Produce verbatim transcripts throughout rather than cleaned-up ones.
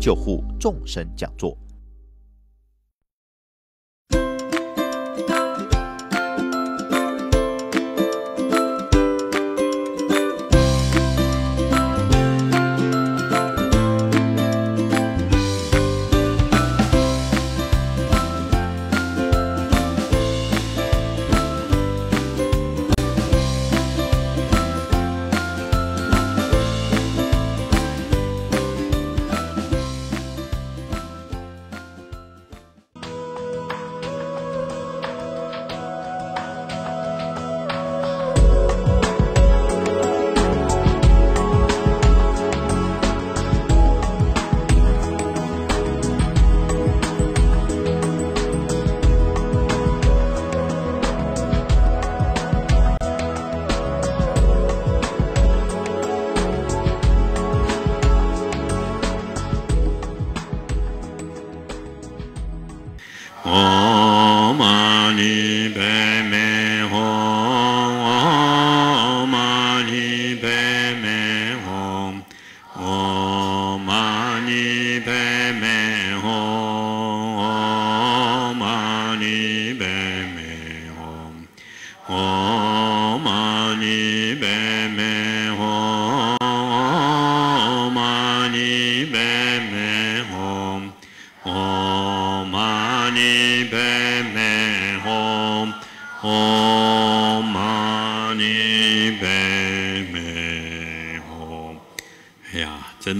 救护众生讲座。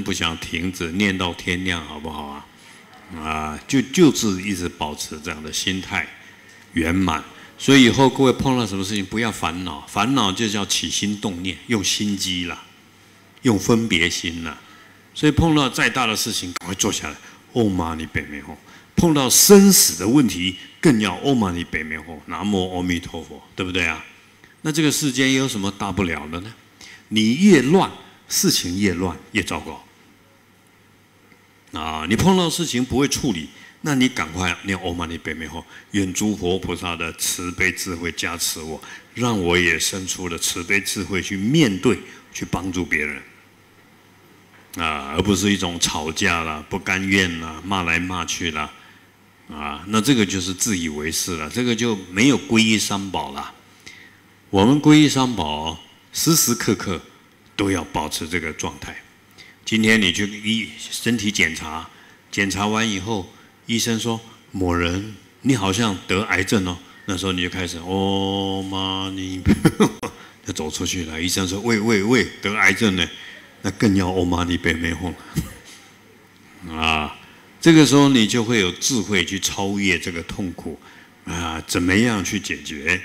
不想停止念到天亮，好不好啊？啊，就就是一直保持这样的心态圆满。所以以后各位碰到什么事情，不要烦恼，烦恼就叫起心动念，用心机啦，用分别心啦。所以碰到再大的事情，赶快坐下来。唵嘛呢叭咪吽。碰到生死的问题，更要唵嘛呢叭咪吽，南无阿弥陀佛，对不对啊？那这个世间有什么大不了的呢？你越乱，事情越乱，越糟糕。 啊，你碰到事情不会处理，那你赶快念唵嘛呢叭咪吽，愿诸佛菩萨的慈悲智慧加持我，让我也生出了慈悲智慧去面对、去帮助别人，啊，而不是一种吵架啦、不甘愿啦、骂来骂去啦，啊，那这个就是自以为是了，这个就没有皈依三宝啦。我们皈依三宝，时时刻刻都要保持这个状态。 今天你去医身体检查，检查完以后，医生说某人你好像得癌症哦，那时候你就开始哦妈你，就走出去了。医生说喂喂喂，得癌症呢，那更要哦妈你别没哄了。啊，这个时候你就会有智慧去超越这个痛苦啊，怎么样去解决？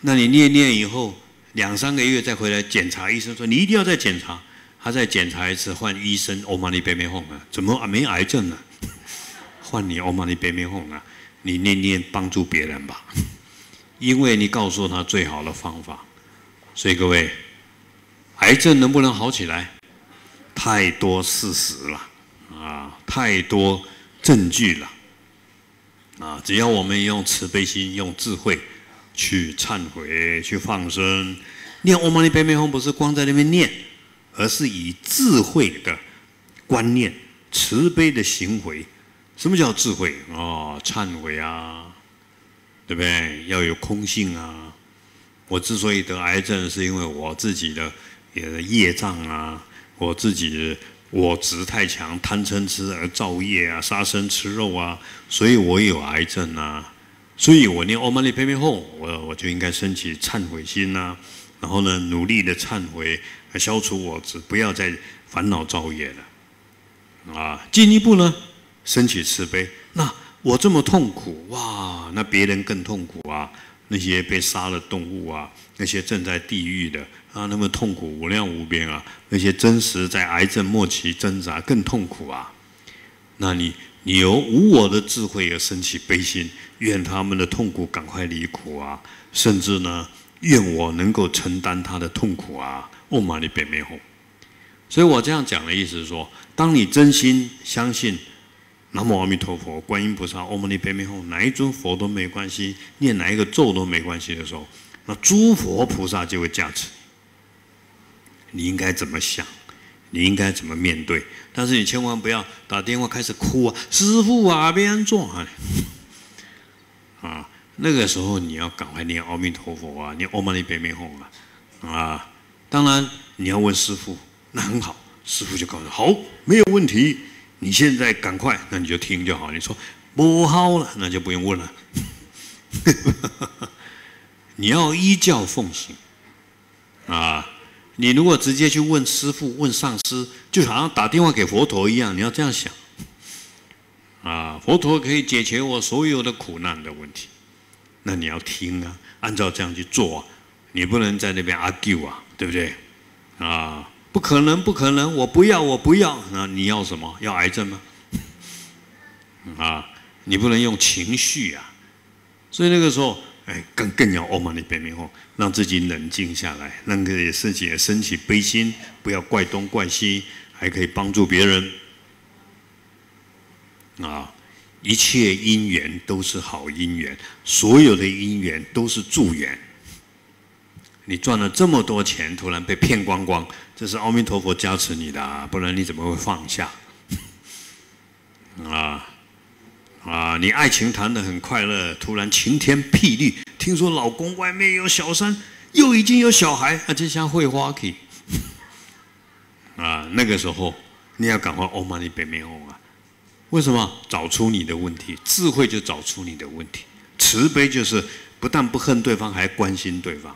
那你念念以后两三个月再回来检查，医生说你一定要再检查。 他再检查一次，换医生唵嘛呢叭咪吽啊，怎么啊没癌症呢、啊？换你唵嘛呢叭咪吽啊，你念念帮助别人吧，因为你告诉他最好的方法。所以各位，癌症能不能好起来？太多事实了啊，太多证据了啊！只要我们用慈悲心、用智慧去忏悔、去放生，念唵嘛呢叭咪吽不是光在那边念。 而是以智慧的观念、慈悲的行为，什么叫智慧？哦，忏悔啊，对不对？要有空性啊。我之所以得癌症，是因为我自己的也业障啊，我自己我执太强，贪嗔痴而造业啊，杀生吃肉啊，所以我有癌症啊。所以我念唵嘛呢叭咪吽，我我就应该升起忏悔心啊，然后呢，努力的忏悔。 消除我执，不要再烦恼造业了，啊！进一步呢，升起慈悲。那我这么痛苦，哇！那别人更痛苦啊！那些被杀了动物啊，那些正在地狱的啊，那么痛苦无量无边啊！那些真实在癌症末期挣扎更痛苦啊！那你你由无我的智慧而升起悲心，愿他们的痛苦赶快离苦啊！甚至呢，愿我能够承担他的痛苦啊！ 唵嘛呢叭咪吽，所以我这样讲的意思是说，当你真心相信南无阿弥陀佛、观音菩萨、唵嘛呢叭咪吽，哪一尊佛都没关系，念哪一个咒都没关系的时候，那诸佛菩萨就会加持。你应该怎么想？你应该怎么面对？但是你千万不要打电话开始哭啊，师父啊，别安坐啊！啊，那个时候你要赶快念阿弥陀佛啊，念唵嘛呢叭咪吽啊！啊，当然你要问师父，那很好，师父就告诉你，好，没有问题，你现在赶快，那你就听就好。你说不好了，那就不用问了。你要依教奉行啊！你如果直接去问师父、问上师，就好像打电话给佛陀一样，你要这样想啊！佛陀可以解决我所有的苦难的问题，那你要听啊，按照这样去做啊，你不能在那边 argue 啊，对不对？啊，不可能，不可能，我不要，我不要，那你要什么？要癌症吗？啊，你不能用情绪啊！所以那个时候，哎，更更要唵嘛呢叭咪吽。让自己冷静下来，让自己也升起悲心，不要怪东怪西，还可以帮助别人。啊，一切因缘都是好因缘，所有的因缘都是助缘。你赚了这么多钱，突然被骗光光，这是阿弥陀佛加持你的啊，不然你怎么会放下？啊啊，你爱情谈得很快乐，突然晴天霹雳。听说老公外面有小三，又已经有小孩，啊，这像会花去啊！那个时候你要赶快唵嘛呢叭咪吽啊！为什么？找出你的问题，智慧就找出你的问题，慈悲就是不但不恨对方，还关心对方。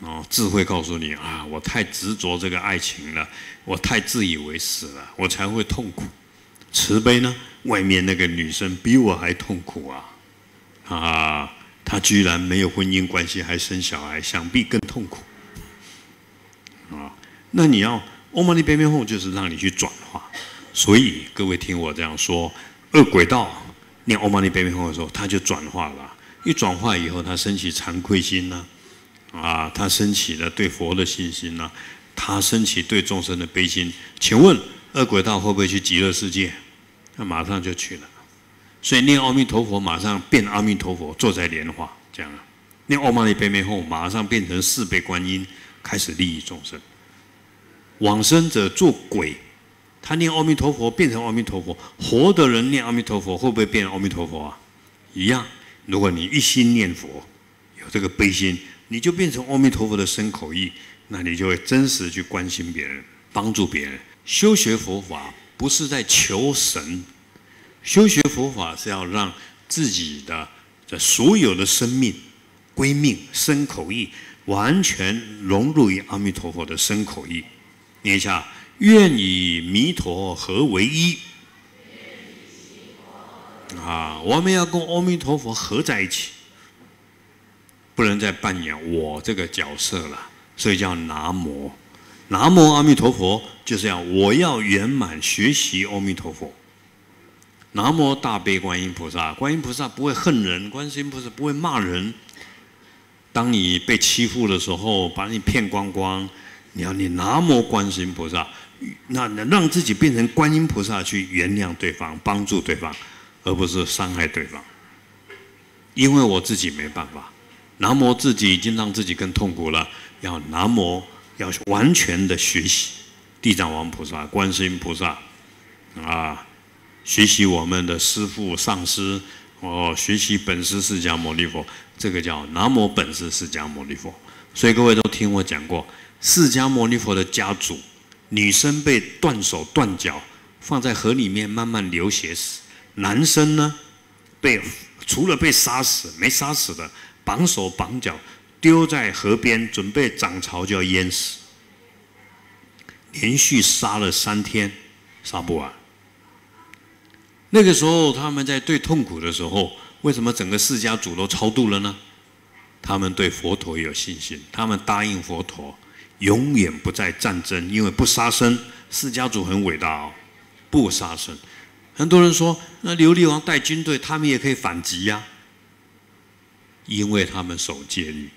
哦，智慧告诉你啊，我太执着这个爱情了，我太自以为是了，我才会痛苦。慈悲呢，外面那个女生比我还痛苦啊！啊，他居然没有婚姻关系，还生小孩，想必更痛苦。啊，那你要唵嘛呢叭咪吽，就是让你去转化。所以各位听我这样说，恶鬼道念唵嘛呢叭咪吽的时候，他就转化了。一转化以后，他升起惭愧心呐、啊，啊，他升起了对佛的信心呐、啊，他升起对众生的悲心。请问恶鬼道会不会去极乐世界？那马上就去了。所以念阿弥陀佛，马上变阿弥陀佛，坐在莲花这样啊；念唵嘛呢叭咪吽，马上变成四倍观音，开始利益众生。往生者做鬼，他念阿弥陀佛变成阿弥陀佛；活的人念阿弥陀佛，会不会变阿弥陀佛啊？一样。如果你一心念佛，有这个悲心，你就变成阿弥陀佛的身口意，那你就会真实去关心别人，帮助别人。修学佛法不是在求神。修学佛法是要让自己的这所有的生命归命身口意完全融入于阿弥陀佛的身口意。念一下：愿与弥陀合为一。啊，我们要跟阿弥陀佛合在一起，不能再扮演我这个角色了，所以叫南无。南无阿弥陀佛就是要我要圆满学习阿弥陀佛。南无大悲观音菩萨，观音菩萨不会恨人，观音菩萨不会骂人。当你被欺负的时候，把你骗光光，你要念南无观音菩萨，那让自己变成观音菩萨去原谅对方，帮助对方，而不是伤害对方。因为我自己没办法，南无自己已经让自己更痛苦了，要南无要完全的学习地藏王菩萨、观音菩萨啊。学习我们的师父上师，哦，学习本师释迦牟尼佛，这个叫南无本师释迦牟尼佛。所以各位都听我讲过，释迦牟尼佛的家族，女生被断手断脚，放在河里面慢慢流血死；男生呢，被除了被杀死，没杀死的，绑手绑脚，丢在河边，准备涨潮就要淹死。连续杀了三天，杀不完。那个时候，他们在最痛苦的时候，为什么整个释迦族都超度了呢？他们对佛陀有信心，他们答应佛陀，永远不再战争，因为不杀生。释迦族很伟大哦，不杀生。很多人说，那琉璃王带军队，他们也可以反击呀、啊，因为他们守戒律，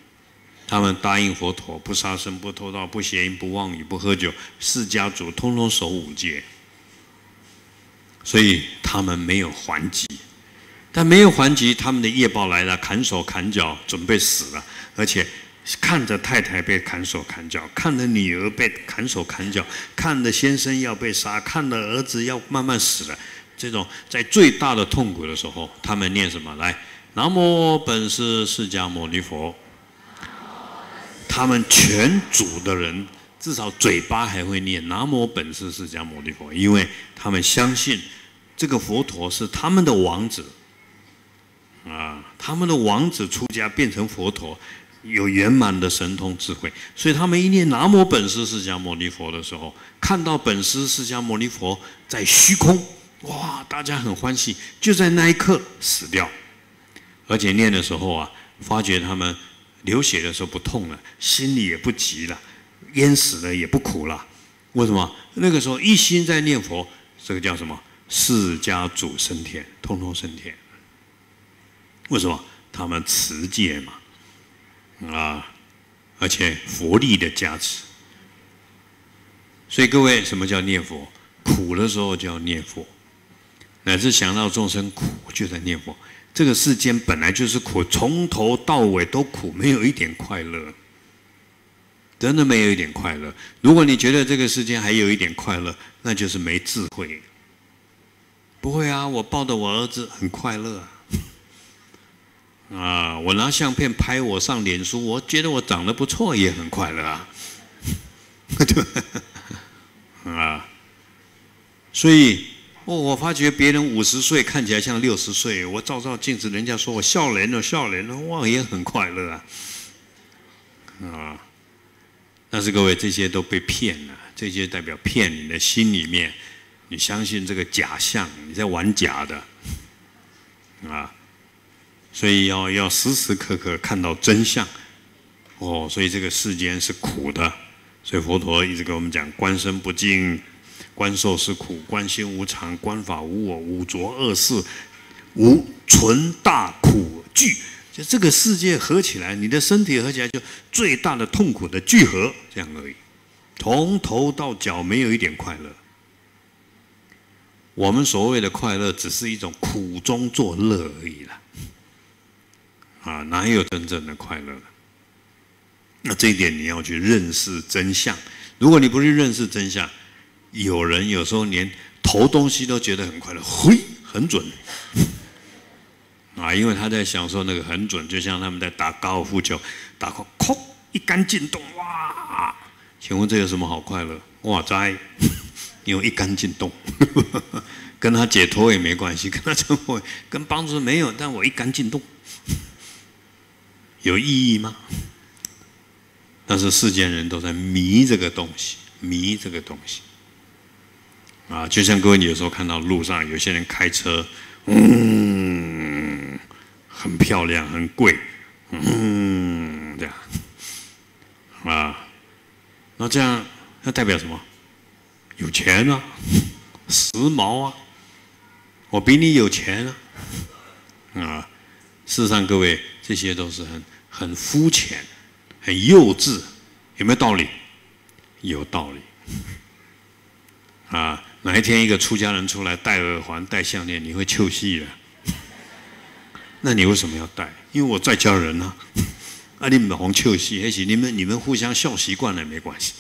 他们答应佛陀，不杀生、不偷盗、不邪淫、不妄语、不喝酒，释迦族通通守五戒。所以他们没有还击，但没有还击，他们的业报来了，砍手砍脚，准备死了。而且看着太太被砍手砍脚，看着女儿被砍手砍脚，看着先生要被杀，看着儿子要慢慢死了，这种在最大的痛苦的时候，他们念什么？来，南无本师释迦牟尼佛。他们全组的人，至少嘴巴还会念南无本师释迦牟尼佛，因为他们相信这个佛陀是他们的王子。 啊，他们的王子出家变成佛陀，有圆满的神通智慧，所以他们一念南无本师释迦牟尼佛的时候，看到本师释迦牟尼佛在虚空，哇，大家很欢喜，就在那一刻死掉，而且念的时候啊，发觉他们流血的时候不痛了，心里也不急了，淹死了也不苦了，为什么？那个时候一心在念佛，这个叫什么？释迦主升天，通通升天。 为什么他们持戒嘛，啊，而且佛力的加持，所以各位，什么叫念佛？苦的时候就要念佛，乃至想到众生苦，就在念佛。这个世间本来就是苦，从头到尾都苦，没有一点快乐，真的没有一点快乐。如果你觉得这个世间还有一点快乐，那就是没智慧。不会啊，我抱着我儿子很快乐啊。 啊！我拿相片拍我上脸书，我觉得我长得不错，也很快乐啊，对吧？啊！所以，哦，我发觉别人五十岁看起来像六十岁，我照照镜子，人家说我笑脸了，笑脸了，哇，也很快乐啊！啊！但是各位，这些都被骗了，这些代表骗你的心里面，你相信这个假象，你在玩假的，啊！ 所以要要时时刻刻看到真相，哦，所以这个世间是苦的，所以佛陀一直跟我们讲：观身不净，观受是苦，观心无常，观法无我，无着恶事，无存大苦聚。就这个世界合起来，你的身体合起来，就最大的痛苦的聚合，这样而已。从头到脚没有一点快乐。我们所谓的快乐，只是一种苦中作乐而已啦。 啊，哪有真正的快乐？那这一点你要去认识真相。如果你不去认识真相，有人有时候连投东西都觉得很快乐，嘿，很准。啊，因为他在享受那个很准，就像他们在打高尔夫球，打空，空一杆进洞，哇！请问这有什么好快乐？哇哉，因为一杆进洞。跟他解脱也没关系，跟他成佛跟帮助没有，但我一杆进洞。 有意义吗？但是世间人都在迷这个东西，迷这个东西啊！就像各位有时候看到路上有些人开车，嗯，很漂亮，很贵，嗯，这样啊，那这样那代表什么？有钱啊，时髦啊，我比你有钱啊，啊！事实上，各位。 这些都是很很肤浅、很幼稚，有没有道理？有道理。啊，哪一天一个出家人出来戴耳环、戴项链，你会臭屁了？那你为什么要戴？因为我在教人啊。啊，你们红臭屁，也许你们你们互相笑习惯了没关系。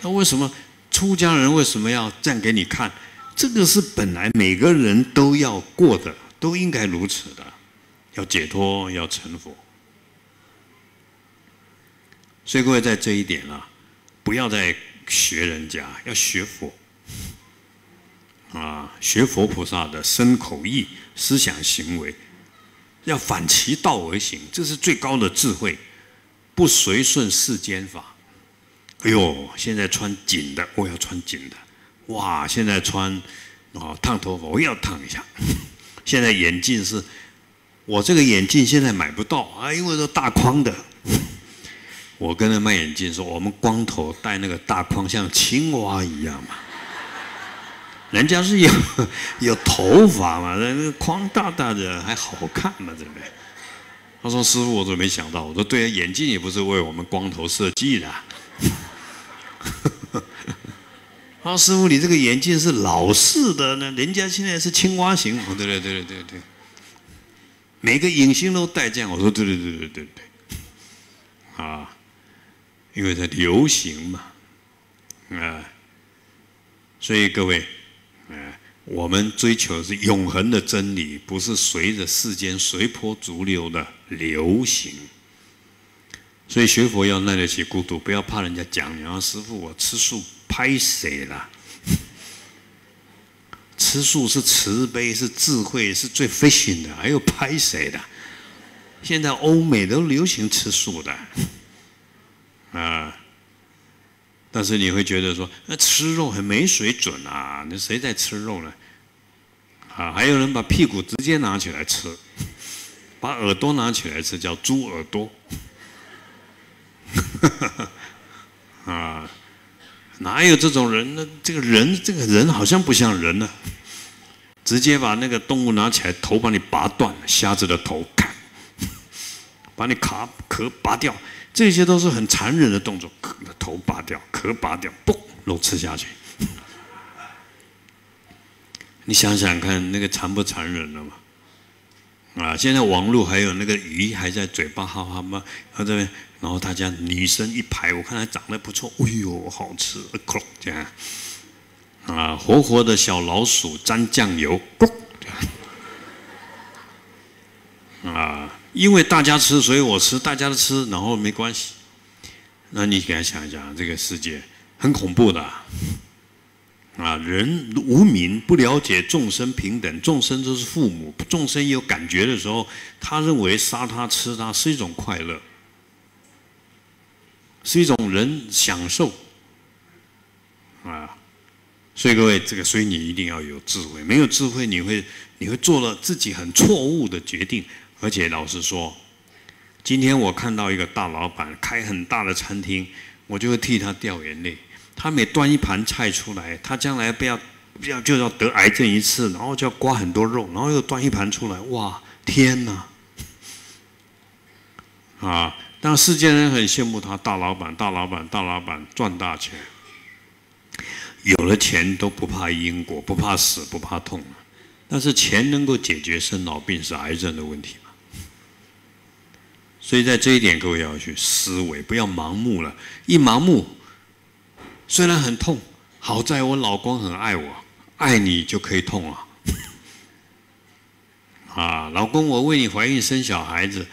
那为什么出家人为什么要这样给你看？这个是本来每个人都要过的。 都应该如此的，要解脱，要成佛。所以各位在这一点啊，不要再学人家，要学佛啊，学佛菩萨的身口意、思想行为，要反其道而行，这是最高的智慧，不随顺世间法。哎呦，现在穿紧的，我要穿紧的；哇，现在穿啊、哦、烫头发，我要烫一下。 现在眼镜是，我这个眼镜现在买不到啊，因为都大框的。我跟那卖眼镜说，我们光头戴那个大框像青蛙一样嘛，人家是有有头发嘛，那框大大的还好看嘛，对不对？他说师傅，我怎么没想到？我说对啊，眼镜也不是为我们光头设计的、啊。啊，师傅，你这个眼镜是老式的呢，人家现在是青蛙型，对对对对对对，每个影星都带这样。我说对对对对对对，啊，因为它流行嘛，啊，所以各位，啊，我们追求的是永恒的真理，不是随着世间随波逐流的流行。所以学佛要耐得起孤独，不要怕人家讲，然后师父我吃素拍谁啦？吃素是慈悲，是智慧，是最 fashion 的，还有拍谁的？现在欧美都流行吃素的，啊！但是你会觉得说，那吃肉很没水准啊！那谁在吃肉呢？啊，还有人把屁股直接拿起来吃，把耳朵拿起来吃，叫猪耳朵，啊！ 哪有这种人呢？这个人，这个人好像不像人呢、啊。直接把那个动物拿起来，头把你拔断，瞎子的头，砍，把你卡壳拔掉，这些都是很残忍的动作。头拔掉，壳拔掉，嘣，肉吃下去。你想想看，那个残不残忍了嘛？啊，现在网络还有那个鱼还在嘴巴哈哈嘛，然后这边。 然后大家女生一排，我看她长得不错，哎呦，好吃，咕这样，啊，活活的小老鼠沾酱油，咕这样，啊，因为大家吃，所以我吃，大家都吃，然后没关系。那你给他想一想，这个世界很恐怖的，啊，人无明，不了解众生平等，众生就是父母，众生有感觉的时候，他认为杀他吃他是一种快乐。 是一种人享受啊，所以各位，这个所以你一定要有智慧，没有智慧你会你会做了自己很错误的决定。而且老实说，今天我看到一个大老板开很大的餐厅，我就会替他掉眼泪。他每端一盘菜出来，他将来不要不要就要得癌症一次，然后就要刮很多肉，然后又端一盘出来，哇，天哪！啊。 但世间人很羡慕他，大老板、大老板、大老板赚大钱，有了钱都不怕因果，不怕死，不怕痛了。但是钱能够解决生老病死、癌症的问题吗？所以在这一点，各位要去思维，不要盲目了。一盲目，虽然很痛，好在我老公很爱我，爱你就可以痛了。啊，老公，我为你怀孕生小孩子。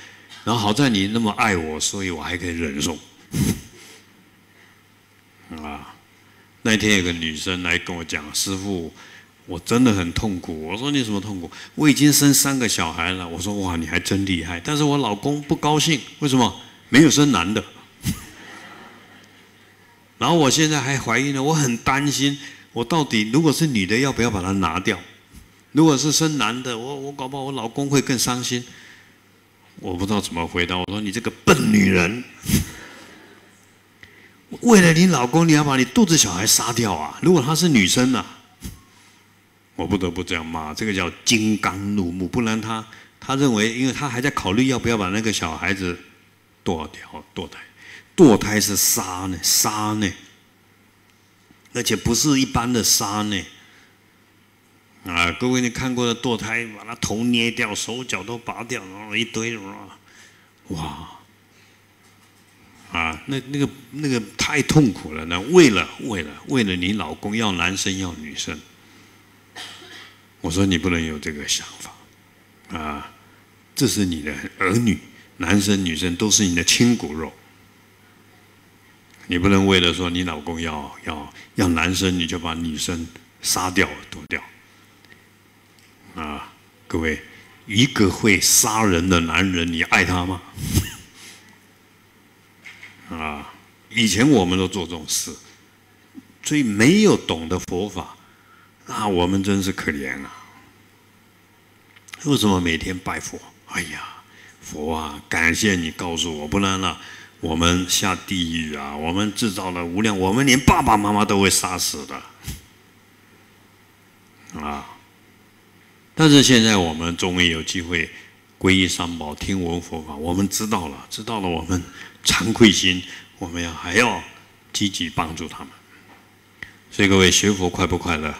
然后好在你那么爱我，所以我还可以忍受。啊，那天有个女生来跟我讲，师父，我真的很痛苦。我说你什么痛苦？我已经生三个小孩了。我说哇，你还真厉害。但是我老公不高兴，为什么？没有生男的。然后我现在还怀孕了，我很担心，我到底如果是女的，要不要把它拿掉？如果是生男的，我我搞不好我老公会更伤心。 我不知道怎么回答。我说：“你这个笨女人，为了你老公，你要把你肚子小孩杀掉啊！如果她是女生呢、啊？”我不得不这样骂，这个叫金刚怒目。不然她，她认为，因为她还在考虑要不要把那个小孩子堕掉、堕胎。堕胎是杀呢，杀呢，而且不是一般的杀呢。 啊，各位，你看过的堕胎，把他头捏掉，手脚都拔掉，然后一堆，哇，啊，那那个那个太痛苦了呢。为了为了为了你老公要男生要女生，我说你不能有这个想法，啊，这是你的儿女，男生女生都是你的亲骨肉，你不能为了说你老公要要要男生，你就把女生杀掉剁掉。 啊，各位，一个会杀人的男人，你爱他吗？啊，以前我们都做这种事，所以没有懂得佛法，那我们真是可怜啊！为什么每天拜佛？哎呀，佛啊，感谢你告诉我，不然呢、啊，我们下地狱啊，我们制造了无量，我们连爸爸妈妈都会杀死的，啊。 但是现在我们终于有机会皈依三宝，听闻佛法，我们知道了，知道了，我们惭愧心，我们要还要积极帮助他们。所以各位学佛快不快乐？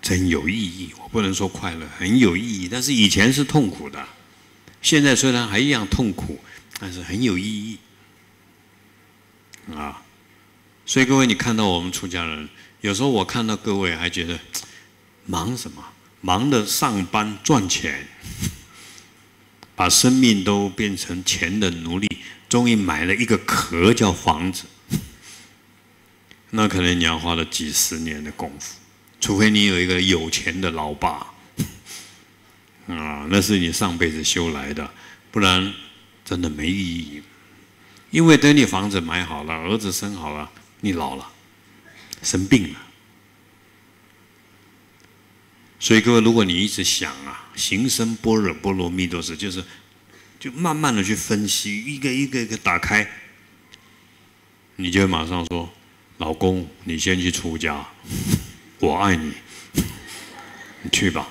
真有意义，我不能说快乐，很有意义。但是以前是痛苦的，现在虽然还一样痛苦，但是很有意义啊。所以各位，你看到我们出家人，有时候我看到各位还觉得忙什么？忙的上班赚钱，把生命都变成钱的奴隶，终于买了一个壳叫房子。 那可能你要花了几十年的功夫，除非你有一个有钱的老爸，啊，那是你上辈子修来的，不然真的没意义。因为等你房子买好了，儿子生好了，你老了，生病了。所以各位，如果你一直想啊，行深般若波罗蜜多时，就是就慢慢的去分析，一个一个一个打开，你就会马上说。 老公，你先去出家，我爱你，你去吧。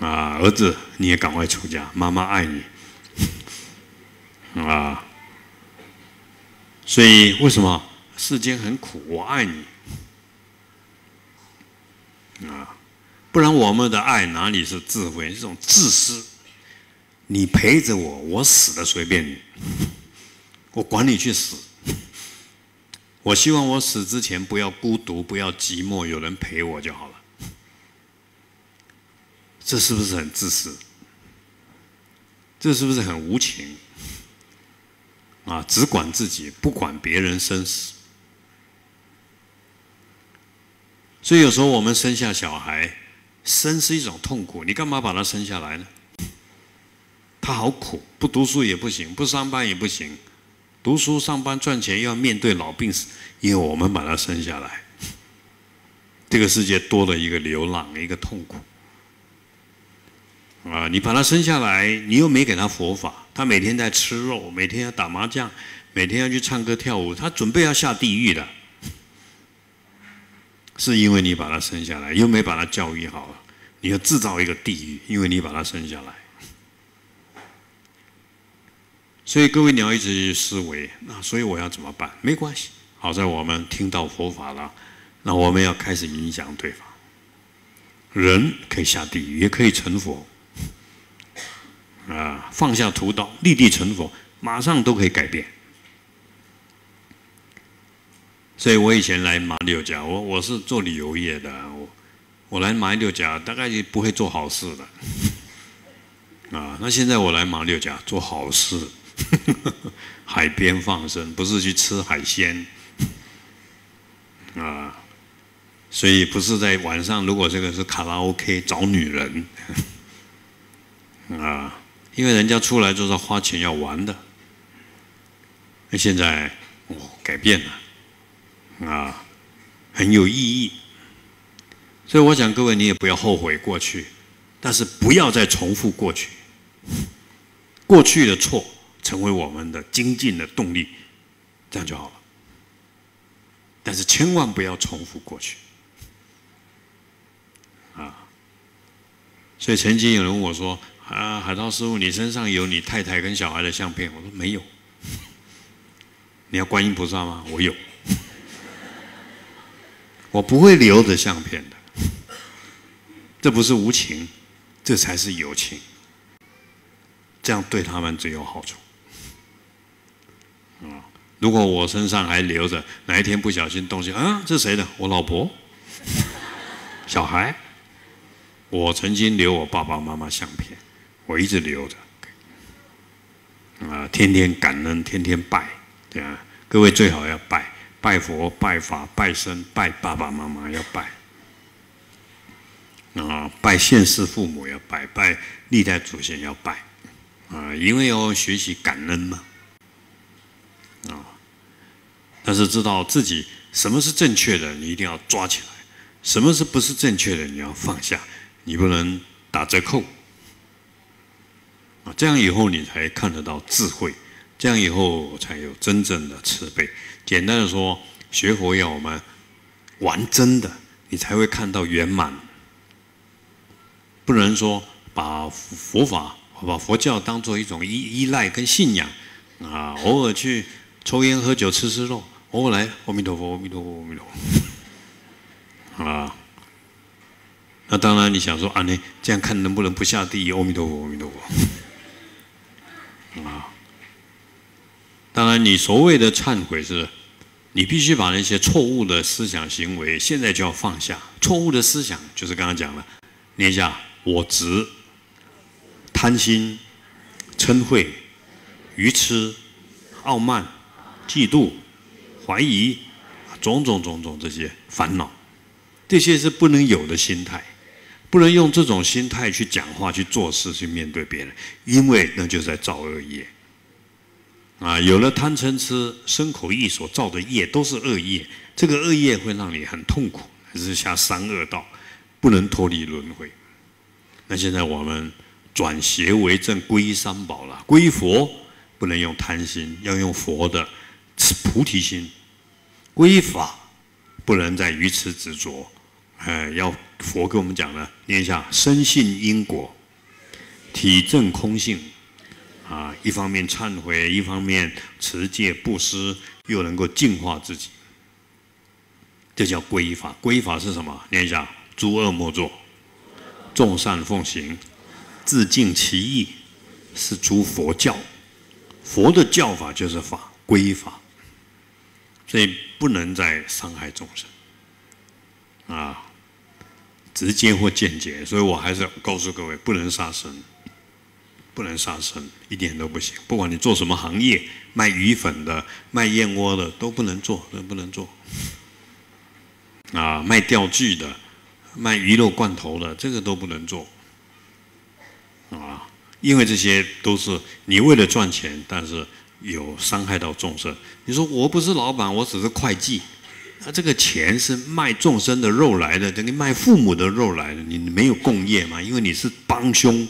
啊，儿子，你也赶快出家，妈妈爱你。啊，所以为什么世间很苦？我爱你。啊，不然我们的爱哪里是智慧？是一种自私。你陪着我，我死的随便你，我管你去死。 我希望我死之前不要孤独，不要寂寞，有人陪我就好了。这是不是很自私？这是不是很无情？啊，只管自己，不管别人生死。所以有时候我们生下小孩，生是一种痛苦，你干嘛把他生下来呢？他好苦，不读书也不行，不上班也不行。 读书、上班、赚钱，要面对老病死，因为我们把他生下来，这个世界多了一个流浪，一个痛苦。啊，你把他生下来，你又没给他佛法，他每天在吃肉，每天要打麻将，每天要去唱歌跳舞，他准备要下地狱的，是因为你把他生下来，又没把他教育好，你要制造一个地狱，因为你把他生下来。 所以各位，你要一直思维。那所以我要怎么办？没关系，好在我们听到佛法了，那我们要开始影响对方。人可以下地狱，也可以成佛。啊，放下屠刀，立地成佛，马上都可以改变。所以我以前来马六甲，我我是做旅游业的，我我来马六甲大概就不会做好事了。啊，那现在我来马六甲做好事。 海边放生，不是去吃海鲜啊，所以不是在晚上。如果这个是卡拉 OK 找女人啊，因为人家出来就是花钱要玩的。那现在我、哦、改变了啊，很有意义。所以我想各位，你也不要后悔过去，但是不要再重复过去，过去的错。 成为我们的精进的动力，这样就好了。但是千万不要重复过去啊！所以曾经有人问我说：“啊，海涛师傅，你身上有你太太跟小孩的相片？”我说：“没有。”你要观音菩萨吗？我有。我不会留着相片的。这不是无情，这才是有情。这样对他们只有好处。 啊！如果我身上还留着，哪一天不小心东西啊，这谁的？我老婆、小孩。我曾经留我爸爸妈妈相片，我一直留着。啊，天天感恩，天天拜，对啊，各位最好要拜，拜佛、拜法、拜神、拜爸爸妈妈要拜。啊，拜现世父母要拜，拜历代祖先要拜。啊，因为要学习感恩嘛。 啊！但是知道自己什么是正确的，你一定要抓起来；什么是不是正确的，你要放下，你不能打折扣。啊，这样以后你才看得到智慧，这样以后才有真正的慈悲。简单的说，学佛要我们玩真的，你才会看到圆满。不能说把佛法、把佛教当做一种依依赖跟信仰。 啊，偶尔去抽烟、喝酒、吃吃肉，偶尔来阿弥陀佛，阿弥陀佛，阿弥陀佛。啊，那当然，你想说啊，你这样看能不能不下地狱？阿弥陀佛，阿弥陀佛。你所谓的忏悔是，你必须把那些错误的思想行为现在就要放下。错误的思想就是刚刚讲了，念一下：我执、贪心、嗔恚、愚痴、傲慢、嫉妒、怀疑，种种种种这些烦恼，这些是不能有的心态。 不能用这种心态去讲话、去做事、去面对别人，因为那就是在造恶业。啊，有了贪嗔痴、身口意所造的业都是恶业，这个恶业会让你很痛苦，还是下三恶道，不能脱离轮回。那现在我们转邪为正，皈依三宝了，皈依佛不能用贪心，要用佛的菩提心；皈依法不能再愚痴执着，哎、呃，要。 佛跟我们讲了，念一下：深信因果，体证空性，啊，一方面忏悔，一方面持戒布施，又能够净化自己，这叫皈依法。皈依法是什么？念一下：诸恶莫作，众善奉行，自净其意，是诸佛教。佛的教法就是法，皈依法，所以不能再伤害众生，啊。 直接或间接，所以我还是告诉各位，不能杀生，不能杀生，一点都不行。不管你做什么行业，卖鱼粉的、卖燕窝的都不能做，都不能做。啊，卖钓具的、卖鱼肉罐头的，这个都不能做。啊，因为这些都是你为了赚钱，但是有伤害到众生。你说我不是老板，我只是会计。 那这个钱是卖众生的肉来的，等于卖父母的肉来的，你没有共业嘛？因为你是帮凶，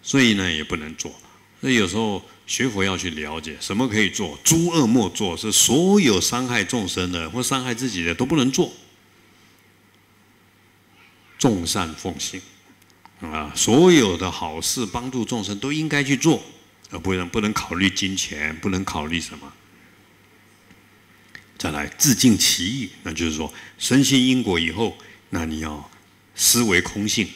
所以呢也不能做。所以有时候学佛要去了解什么可以做，诸恶莫作是所有伤害众生的或伤害自己的都不能做。众善奉行啊，所有的好事帮助众生都应该去做，而不能不能考虑金钱，不能考虑什么。 再来自净其意，那就是说深信因果以后，那你要思维空性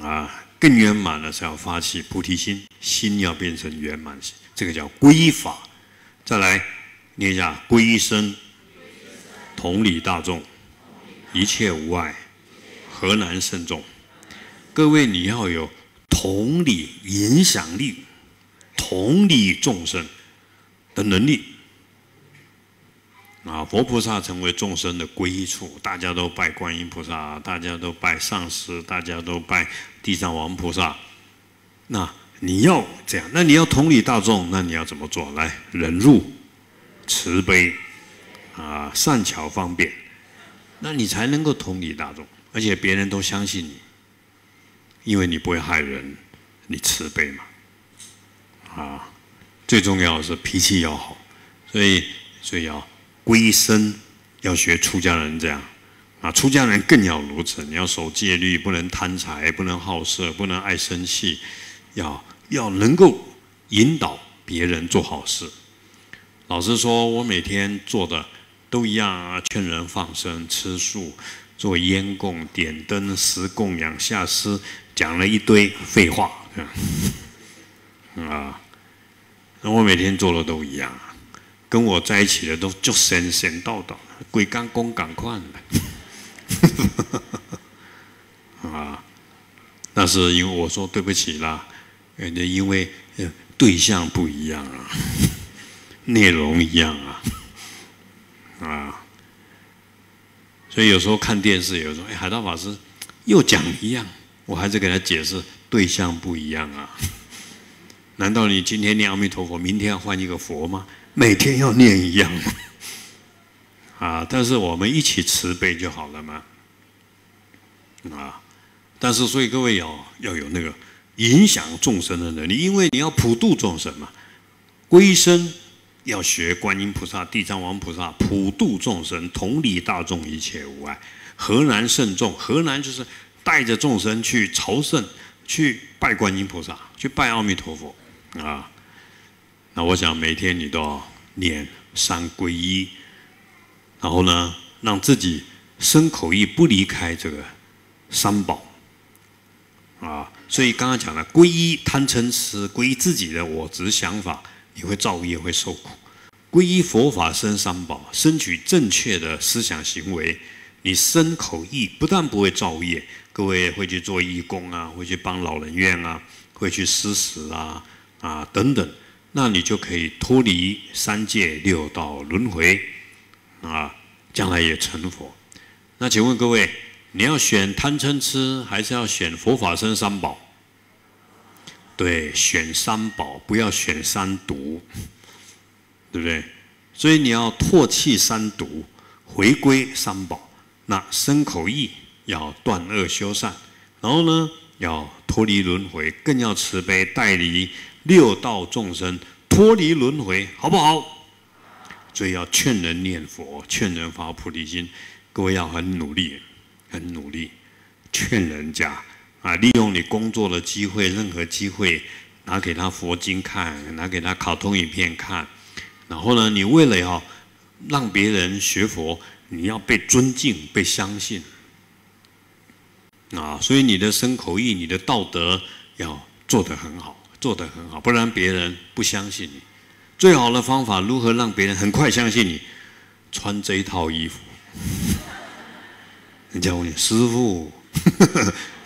啊，更圆满了才要发起菩提心，心要变成圆满心，这个叫皈依法。再来念一下皈依身，同理大众，一切无碍，何难甚众？各位你要有同理影响力、同理众生的能力。 啊，佛菩萨成为众生的归依处，大家都拜观音菩萨，大家都拜上师，大家都拜地藏王菩萨。那你要这样，那你要同理大众，那你要怎么做？来，忍辱、慈悲，啊，善巧方便，那你才能够同理大众，而且别人都相信你，因为你不会害人，你慈悲嘛。啊，最重要的是脾气要好，所以，所以要。 皈依身要学出家人这样啊，出家人更要如此。你要守戒律，不能贪财，不能好色，不能爱生气，要要能够引导别人做好事。老实说，我每天做的都一样啊，劝人放生、吃素、做烟供、点灯、食供养、下施，讲了一堆废话啊。那我每天做的都一样。 跟我在一起的都就神神道道，鬼干公赶快的，啊！那是因为我说对不起啦，因为对象不一样啊，内容一样啊，啊！所以有时候看电视，有时候哎，海道法师又讲一样，我还是给他解释对象不一样啊。难道你今天念阿弥陀佛，明天要换一个佛吗？ 每天要念一样啊，但是我们一起慈悲就好了嘛，啊，但是所以各位要要有那个影响众生的能力，因为你要普度众生嘛，皈身要学观音菩萨、地藏王菩萨普度众生，同理大众，一切无碍，何难甚众？何难就是带着众生去朝圣，去拜观音菩萨，去拜阿弥陀佛啊。 那我想每天你都要念三皈依，然后呢，让自己身口意不离开这个三宝啊。所以刚刚讲了皈依贪嗔痴，皈依自己的我执想法，也会造业，会受苦。皈依佛法生三宝，身取正确的思想行为，你身口意不但不会造业，各位会去做义工啊，会去帮老人院啊，会去施食啊啊等等，那你就可以脱离三界六道轮回啊，将来也成佛。那请问各位，你要选贪嗔痴，还是要选佛法生三宝？ 对，选三宝，不要选三毒，对不对？所以你要唾弃三毒，回归三宝。那身口意要断恶修善，然后呢，要脱离轮回，更要慈悲，带离六道众生，脱离轮回，好不好？所以要劝人念佛，劝人发菩提心。各位要很努力，很努力，劝人家。 啊，利用你工作的机会，任何机会，拿给他佛经看，拿给他卡通影片看，然后呢，你为了要让别人学佛，你要被尊敬、被相信啊，所以你的身口意、你的道德要做得很好，做得很好，不然别人不相信你。最好的方法，如何让别人很快相信你？穿这一套衣服，人家问你师父。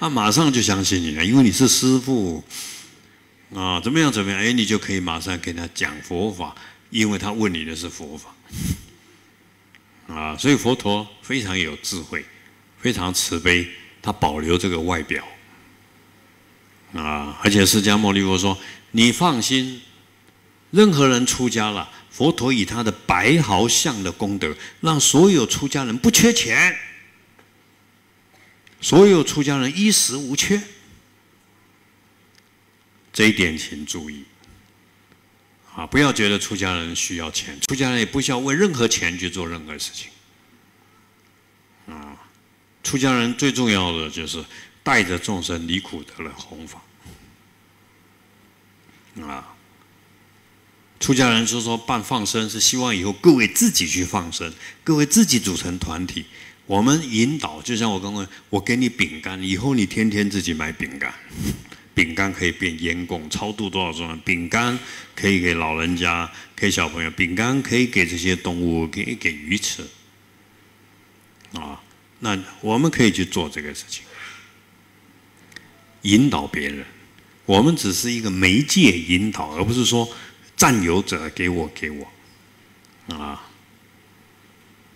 他马上就相信你了，因为你是师父啊，怎么样怎么样？哎，你就可以马上跟他讲佛法，因为他问你的是佛法啊。所以佛陀非常有智慧，非常慈悲，他保留这个外表啊。而且释迦牟尼佛说：“你放心，任何人出家了，佛陀以他的白毫相的功德，让所有出家人不缺钱。” 所有出家人衣食无缺，这一点请注意啊！不要觉得出家人需要钱，出家人也不需要为任何钱去做任何事情啊！出家人最重要的就是带着众生离苦得乐弘法啊！出家人说说办放生是希望以后各位自己去放生，各位自己组成团体。 我们引导，就像我刚刚，我给你饼干，以后你天天自己买饼干，饼干可以变烟供，超度多少种？饼干可以给老人家，给小朋友，饼干可以给这些动物，可以给鱼吃，啊，那我们可以去做这个事情，引导别人，我们只是一个媒介引导，而不是说占有者给我给我，啊。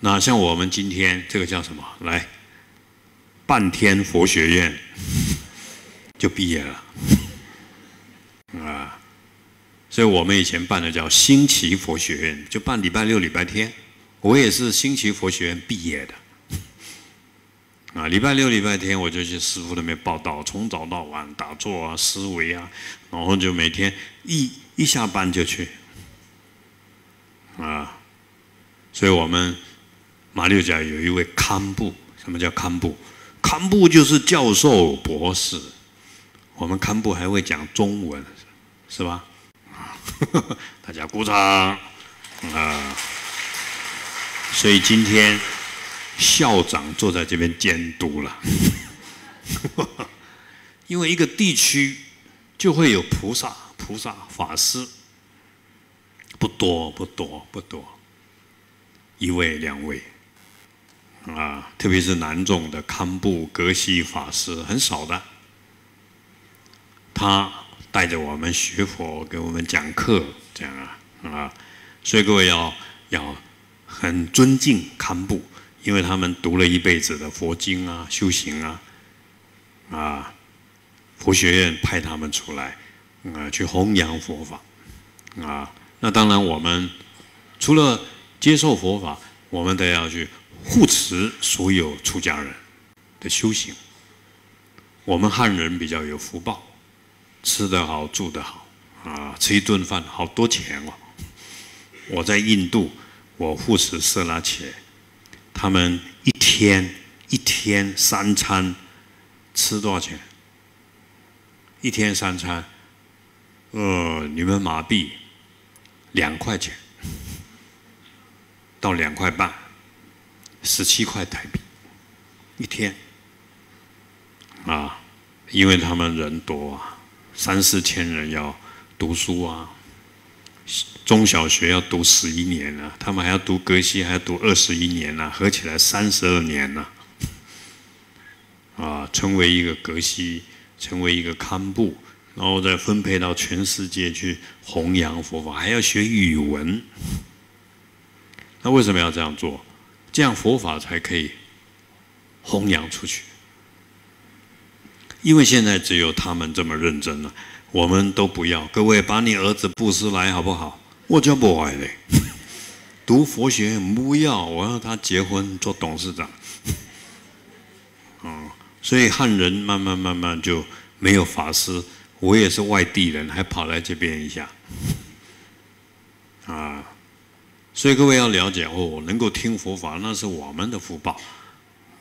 那像我们今天这个叫什么？来，半天佛学院就毕业了啊！所以我们以前办的叫星期佛学院，就办礼拜六、礼拜天。我也是星期佛学院毕业的啊！礼拜六、礼拜天我就去师父那边报道，从早到晚打坐啊、思维啊，然后就每天一一下班就去啊！所以我们。 马六甲有一位堪布，什么叫堪布？堪布就是教授、博士。我们堪布还会讲中文，是吧？大家鼓掌啊、呃！所以今天校长坐在这边监督了，因为一个地区就会有菩萨、菩萨法师，不多不多不多，一位两位。 啊，特别是南众的堪布格西法师很少的，他带着我们学佛，给我们讲课，这样啊啊，所以各位要要很尊敬堪布，因为他们读了一辈子的佛经啊、修行啊，啊，佛学院派他们出来啊去弘扬佛法啊。那当然，我们除了接受佛法，我们得要去。 护持所有出家人的修行。我们汉人比较有福报，吃得好，住得好啊，吃一顿饭好多钱哦。我在印度，我护持色拉切，他们一天一天三餐吃多少钱？一天三餐，呃，你们马币两块钱到两块半。 十七块台币一天啊，因为他们人多啊，三四千人要读书啊，中小学要读十一年啊，他们还要读格西，还要读二十一年啊，合起来三十二年啊。啊，成为一个格西，成为一个堪布，然后再分配到全世界去弘扬佛法，还要学语文。那为什么要这样做？这样佛法才可以弘扬出去。因为现在只有他们这么认真了、啊，我们都不要。各位，把你儿子布施来好不好？我就不来嘞。读佛学院不要，我要他结婚做董事长。嗯。 所以汉人慢慢慢慢就没有法师，我也是外地人，还跑来这边一下，啊！所以各位要了解哦，能够听佛法那是我们的福报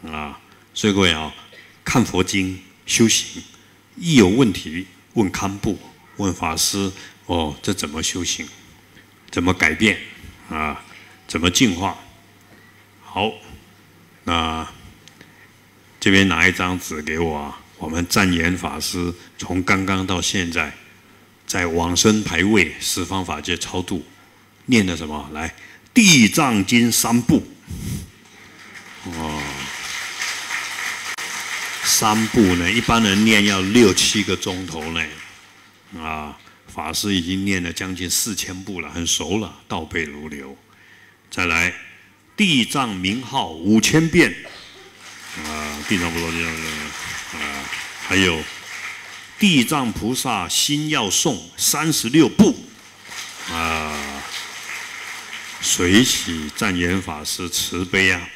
啊！所以各位啊，看佛经修行，一有问题问堪布，问法师哦，这怎么修行？怎么改变？啊？怎么进化？好，那。 这边拿一张纸给我啊！我们赞言法师从刚刚到现在，在往生排位十方法界超度，念的什么？来，《地藏经》三部，哦，三部呢，一般人念要六七个钟头呢，啊，法师已经念了将近四千部了，很熟了，倒背如流。再来，《地藏名号》五千遍。 啊，地藏菩萨，地藏菩萨啊，还有地藏菩萨心要诵三十六部啊，随喜赞言法师慈悲啊，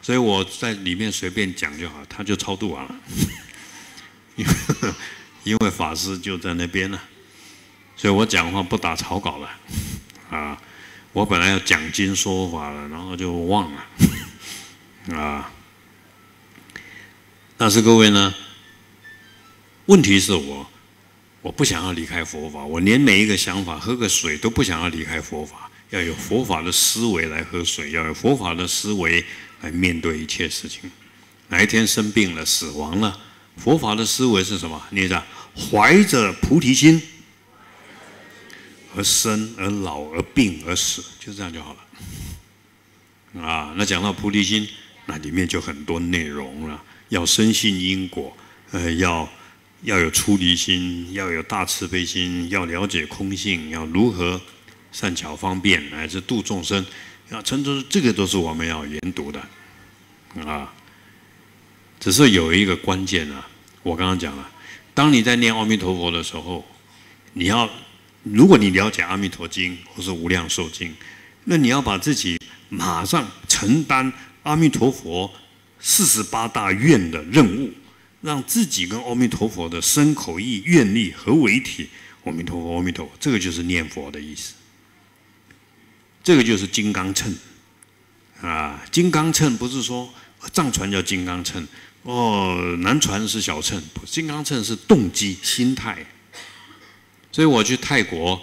所以我在里面随便讲就好，他就超度完了，因为因为法师就在那边呢、啊，所以我讲话不打草稿了啊，我本来要讲经说法了，然后就忘了啊。 但是各位呢，问题是我，我不想要离开佛法，我连每一个想法喝个水都不想要离开佛法，要有佛法的思维来喝水，要有佛法的思维来面对一切事情。哪一天生病了、死亡了，佛法的思维是什么？念着怀着菩提心而生而老而病而死，就这样就好了。啊，那讲到菩提心，那里面就很多内容了。 要深信因果，呃，要要有出离心，要有大慈悲心，要了解空性，要如何善巧方便乃至度众生，要称之这个都是我们要研读的啊。只是有一个关键啊，我刚刚讲了，当你在念阿弥陀佛的时候，你要如果你了解《阿弥陀经》或是《无量寿经》，那你要把自己马上承担阿弥陀佛。 四十八大愿的任务，让自己跟阿弥陀佛的身口意愿力合为一体。阿弥陀佛，阿弥陀佛，这个就是念佛的意思。这个就是金刚乘啊！金刚乘不是说藏传叫金刚乘哦，南传是小乘，金刚乘是动机、心态。所以我去泰国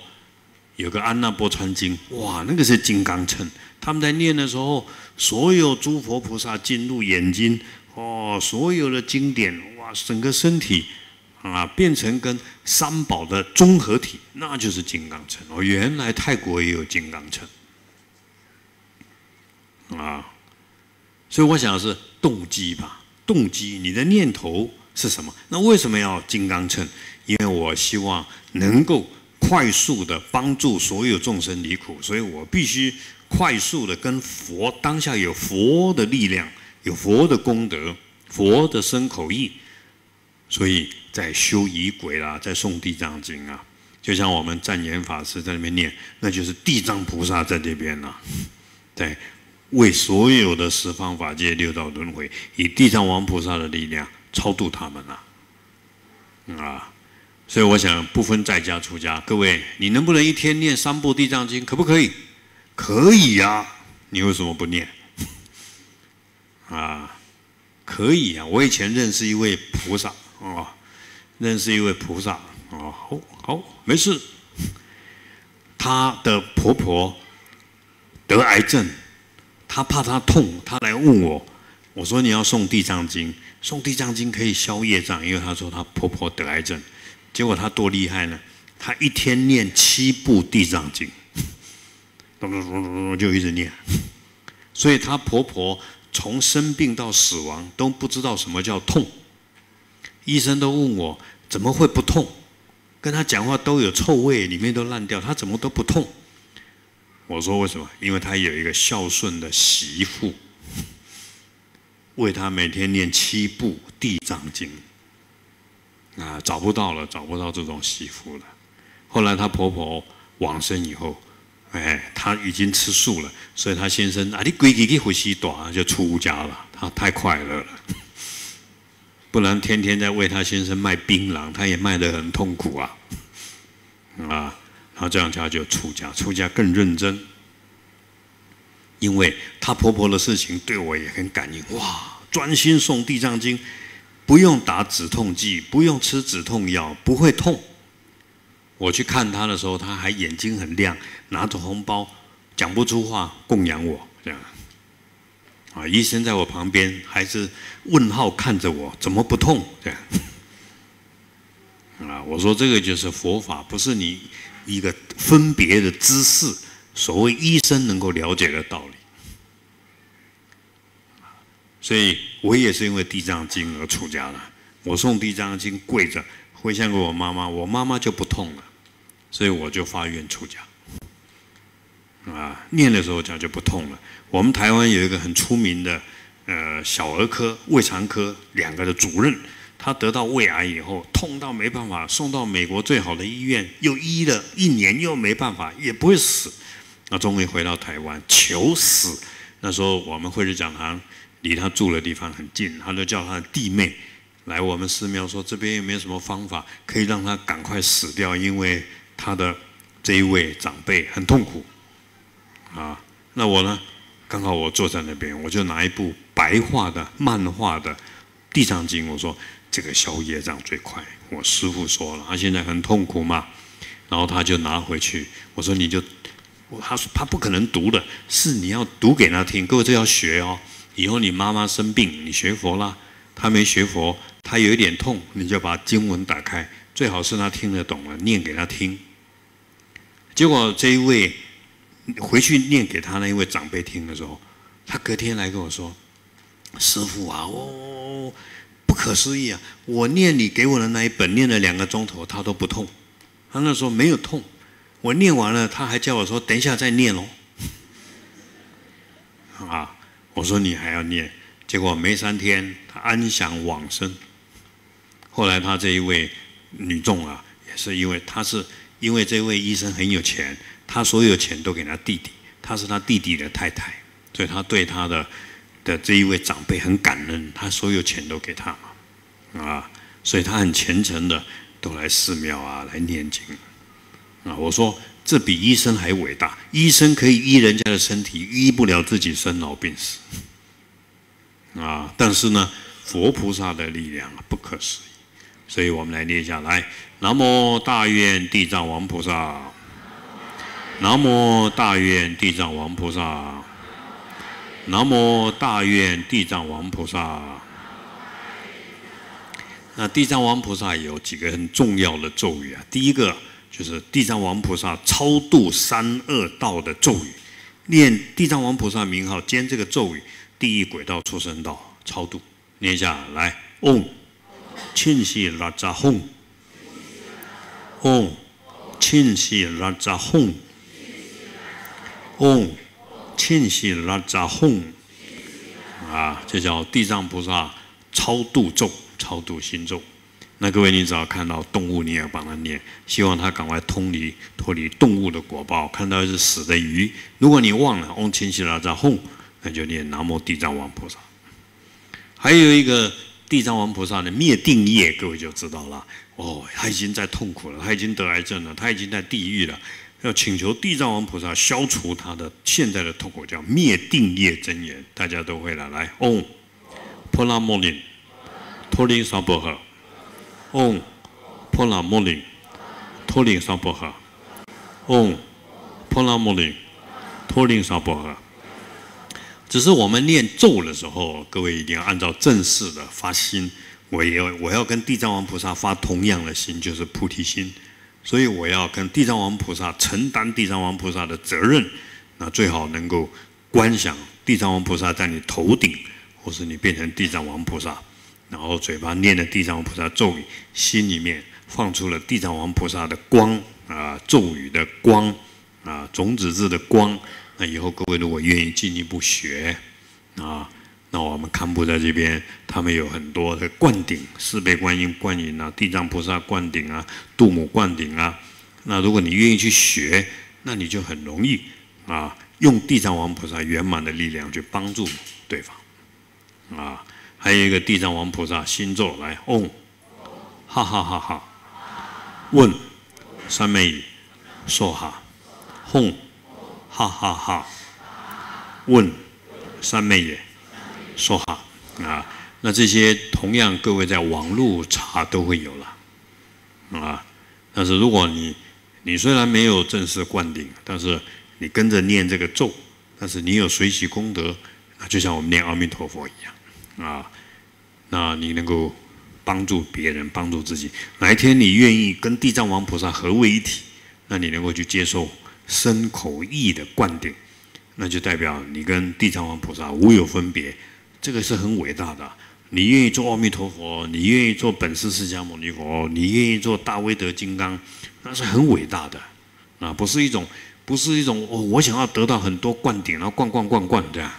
有个安那波川经，哇，那个是金刚乘。 他们在念的时候，所有诸佛菩萨进入眼睛，哦，所有的经典，哇，整个身体啊，变成跟三宝的综合体，那就是金刚乘。哦，原来泰国也有金刚乘啊，所以我想是动机吧，动机，你的念头是什么？那为什么要金刚乘？因为我希望能够快速的帮助所有众生离苦，所以我必须。 快速的跟佛当下有佛的力量，有佛的功德，佛的身口意，所以在修仪轨啦，在诵地藏经啊，就像我们赞言法师在那边念，那就是地藏菩萨在这边啦、啊，在为所有的十方法界六道轮回，以地藏王菩萨的力量超度他们啦、啊，啊，所以我想不分在家出家，各位，你能不能一天念三部地藏经，可不可以？ 可以呀、啊，你为什么不念？啊，可以呀、啊！我以前认识一位菩萨哦，认识一位菩萨哦，好，好，没事。她的婆婆得癌症，她怕她痛，她来问我，我说你要诵地藏经，诵地藏经可以消业障，因为她说她婆婆得癌症，结果她多厉害呢！他一天念七部地藏经，咚咚咚咚咚就一直念，所以她婆婆从生病到死亡都不知道什么叫痛。医生都问我怎么会不痛，跟她讲话都有臭味，里面都烂掉，她怎么都不痛？我说为什么？因为她有一个孝顺的媳妇，为她每天念七部地藏经。 啊，找不到了，找不到这种媳妇了。后来她婆婆往生以后，哎，她已经吃素了，所以她先生啊，你规矩去回西短就出家了，她太快乐了。不然天天在为她先生卖槟榔，她也卖得很痛苦啊。啊，然后这样她就出家，出家更认真，因为她婆婆的事情对我也很感应，哇，专心诵地藏经。 不用打止痛剂，不用吃止痛药，不会痛。我去看他的时候，他还眼睛很亮，拿着红包，讲不出话，供养我这样。啊，医生在我旁边还是问号看着我，怎么不痛这样？啊，我说这个就是佛法，不是你一个分别的知识，所谓医生能够了解的道理。 所以我也是因为地藏经而出家的。我诵地藏经跪着回向给我妈妈，我妈妈就不痛了，所以我就发愿出家。啊，念的时候脚就不痛了。我们台湾有一个很出名的呃小儿科、胃肠科两个的主任，他得到胃癌以后痛到没办法，送到美国最好的医院又医了一年又没办法，也不会死。那终于回到台湾求死。那时候我们惠日讲堂。 离他住的地方很近，他就叫他的弟妹来我们寺庙说，这边也没有什么方法可以让他赶快死掉，因为他的这一位长辈很痛苦啊。那我呢，刚好我坐在那边，我就拿一部白话的漫画的《地藏经》，我说这个消业障最快。我师父说了，他现在很痛苦嘛，然后他就拿回去，我说你就，他说他不可能读的，是你要读给他听，各位这要学哦。 以后你妈妈生病，你学佛啦，她没学佛，她有一点痛，你就把经文打开，最好是她听得懂了，念给她听。结果这一位回去念给她那一位长辈听的时候，他隔天来跟我说：“师父啊，哦，不可思议啊！我念你给我的那一本，念了两个钟头，她都不痛。她那时候没有痛，我念完了，她还叫我说等一下再念哦。”啊。 我说你还要念，结果没三天，她安详往生。后来她这一位女众啊，也是因为她是因为这位医生很有钱，她所有钱都给她弟弟，她是她弟弟的太太，所以她对她的的这一位长辈很感恩，她所有钱都给她嘛，啊，所以她很虔诚的都来寺庙啊，来念经。啊，我说。 这比医生还伟大，医生可以医人家的身体，医不了自己生老病死啊！但是呢，佛菩萨的力量不可思议，所以我们来念下来：南无大愿地藏王菩萨，南无大愿地藏王菩萨，南无大愿地藏王菩萨。那地藏王菩萨有几个很重要的咒语啊，第一个。 就是地藏王菩萨超度三恶道的咒语，念地藏王菩萨名号兼这个咒语，地狱、鬼道、畜生道超度，念下来。嗡，沁喜拉扎吽，嗡，沁喜拉扎吽，嗡，沁喜拉扎吽，啊，这叫地藏菩萨超度咒，超度心咒。 那各位，你只要看到动物，你也帮它念，希望它赶快脱离脱离动物的果报。看到是死的鱼，如果你忘了嗡沁喜拉扎吽，那就念南无地藏王菩萨。还有一个地藏王菩萨的灭定业，各位就知道了。哦，他已经在痛苦了，他已经得癌症了，他已经在地狱了，要请求地藏王菩萨消除他的现在的痛苦，叫灭定业真言，大家都会了。来，嗡，婆拉摩林，陀林娑婆诃。 嗡，婆拉摩林，陀林娑婆诃。嗡，婆拉摩林，陀林娑婆诃。只是我们念咒的时候，各位一定要按照正式的发心。我也我要跟地藏王菩萨发同样的心，就是菩提心。所以我要跟地藏王菩萨承担地藏王菩萨的责任，那最好能够观想地藏王菩萨在你头顶，或是你变成地藏王菩萨，然后嘴巴念了地藏王菩萨咒语，心里面放出了地藏王菩萨的光啊、呃，咒语的光啊、呃，种子字的光。那以后各位如果愿意进一步学啊。 那我们堪布在这边，他们有很多的灌顶，四倍观音灌顶啊，地藏菩萨灌顶啊，度母灌顶啊。那如果你愿意去学，那你就很容易啊，用地藏王菩萨圆满的力量去帮助对方啊。还有一个地藏王菩萨心咒来嗡、哦，哈哈哈哈，问三昧语，说哈，吽，哈哈哈，问三昧也。 说哈啊，那这些同样各位在网络查都会有了啊。但是如果你你虽然没有正式灌顶，但是你跟着念这个咒，但是你有随喜功德，那就像我们念阿弥陀佛一样啊。那你能够帮助别人，帮助自己。哪一天你愿意跟地藏王菩萨合为一体，那你能够去接受身口意的灌顶，那就代表你跟地藏王菩萨无有分别。 这个是很伟大的，你愿意做阿弥陀佛，你愿意做本师释迦牟尼佛，你愿意做大威德金刚，那是很伟大的啊！不是一种，不是一种哦，我想要得到很多灌顶，然后灌灌灌灌这样，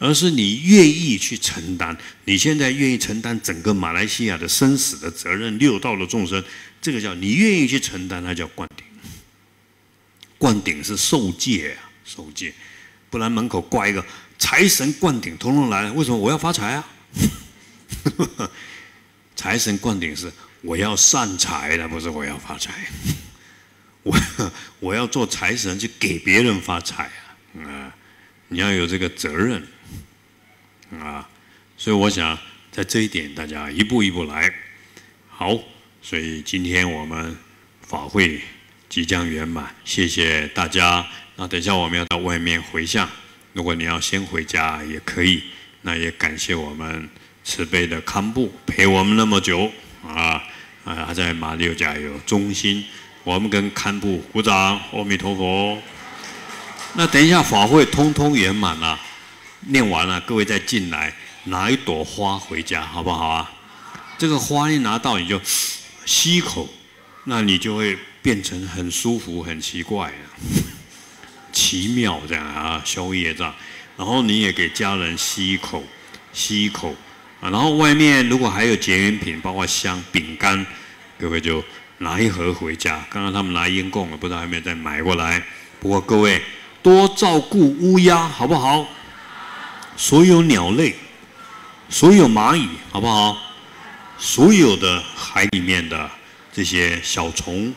而是你愿意去承担，你现在愿意承担整个马来西亚的生死的责任，六道的众生，这个叫你愿意去承担，那叫灌顶。灌顶是受戒啊，受戒，不然门口挂一个。 财神灌顶，统统来！为什么我要发财啊？财神灌顶是我要散财了，不是我要发财。我我要做财神去给别人发财啊！啊、呃，你要有这个责任啊、呃！所以我想在这一点，大家一步一步来。好，所以今天我们法会即将圆满，谢谢大家。那等一下我们要到外面回向。 如果你要先回家也可以，那也感谢我们慈悲的堪布陪我们那么久啊啊！在马六甲有中心，我们跟堪布鼓掌，阿弥陀佛。那等一下法会通通圆满了，念完了，各位再进来拿一朵花回家，好不好啊？这个花一拿到你就吸口，那你就会变成很舒服、很奇怪的。 奇妙这样啊，消业障，然后你也给家人吸一口，吸一口啊，然后外面如果还有结缘品，包括香、饼干，各位就拿一盒回家。刚刚他们拿烟供了，不知道有没有再买过来。不过各位多照顾乌鸦，好不好？所有鸟类，所有蚂蚁，好不好？所有的海里面的这些小虫、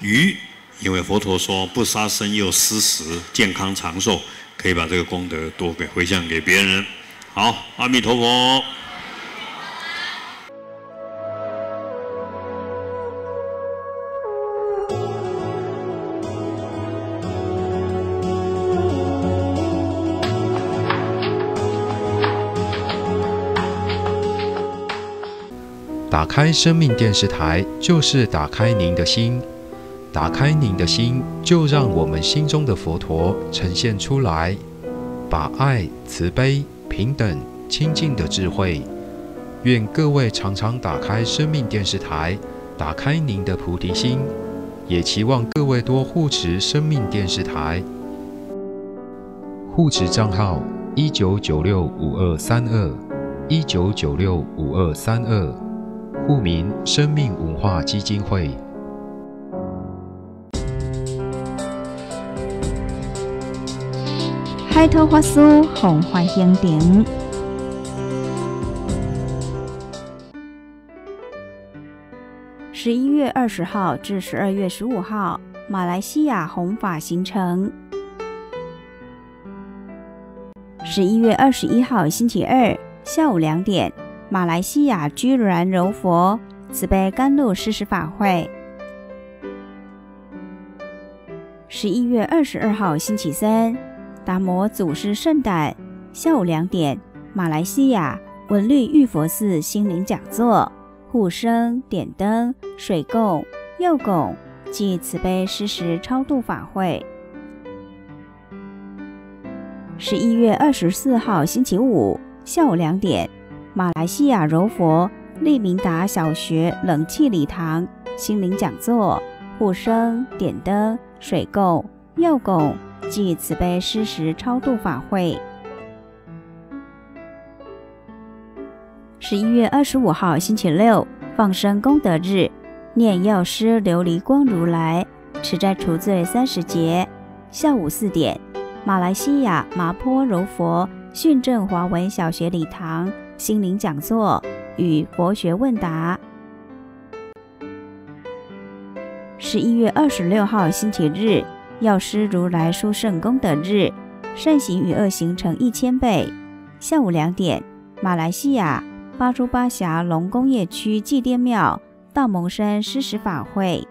鱼。 因为佛陀说不杀生又施食，健康长寿，可以把这个功德多给回向给别人。好，阿弥陀佛。打开生命电视台，就是打开您的心。 打开您的心，就让我们心中的佛陀呈现出来，把爱、慈悲、平等、清净的智慧。愿各位常常打开生命电视台，打开您的菩提心。也期望各位多护持生命电视台。护持账号：一九九六五二三二，一九九六五二三二。户名：生命文化基金会。拜托法师弘法兴定。十一月二十号至十二月十五号，马来西亚弘法行程。十一月二十一号星期二下午两点，马来西亚居銮柔佛慈悲甘露施食法会。十一月二十二号星期三。 达摩祖师圣诞，下午两点，马来西亚文律玉佛寺心灵讲座，护生点灯、水供、右拱即慈悲施食超度法会。十一月二十四号星期五下午两点，马来西亚柔佛利明达小学冷气礼堂心灵讲座，护生、点灯、水供、药供即慈悲施食超度法会。十一月二十五号星期六放生功德日，念药师琉璃光如来持斋除罪三十节。下午四点，马来西亚麻坡柔佛训正华文小学礼堂心灵讲座与佛学问答。十一月二十六号星期日，药师如来殊胜功德日，善行与恶行成一千倍。下午两点，马来西亚巴珠巴峡龙工业区祭奠庙道蒙山施食法会。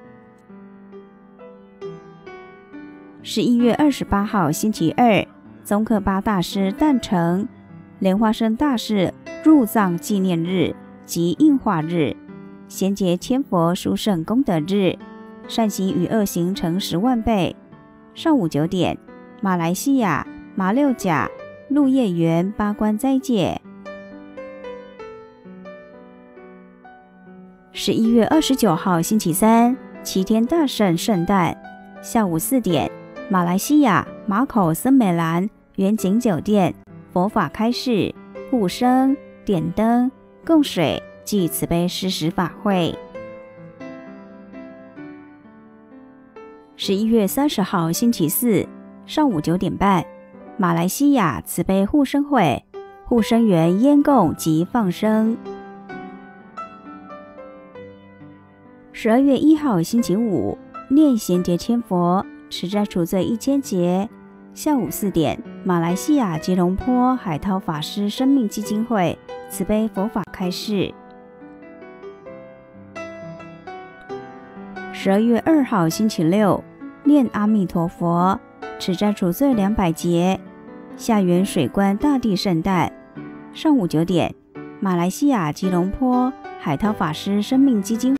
十一月二十八号星期二，宗喀巴大师诞辰，莲花生大士入藏纪念日及应化日，衔接千佛殊胜功德日，善行与恶行成十万倍。上午九点，马来西亚马六甲鹿叶园八关斋戒。十一月二十九号星期三，齐天大圣圣诞。下午四点，马来西亚马口森美兰远景酒店佛法开示、护生、点灯、供水即慈悲施食法会。十一月三十号星期四上午九点半，马来西亚慈悲护生会护生员烟供及放生。十二月一号星期五，念贤劫千佛持斋除罪一千劫。下午四点，马来西亚吉隆坡海涛法师生命基金会慈悲佛法开示。十二月二号星期六，念阿弥陀佛持斋除罪两百劫。下元水观大帝圣诞。上午九点，马来西亚吉隆坡海涛法师生命基金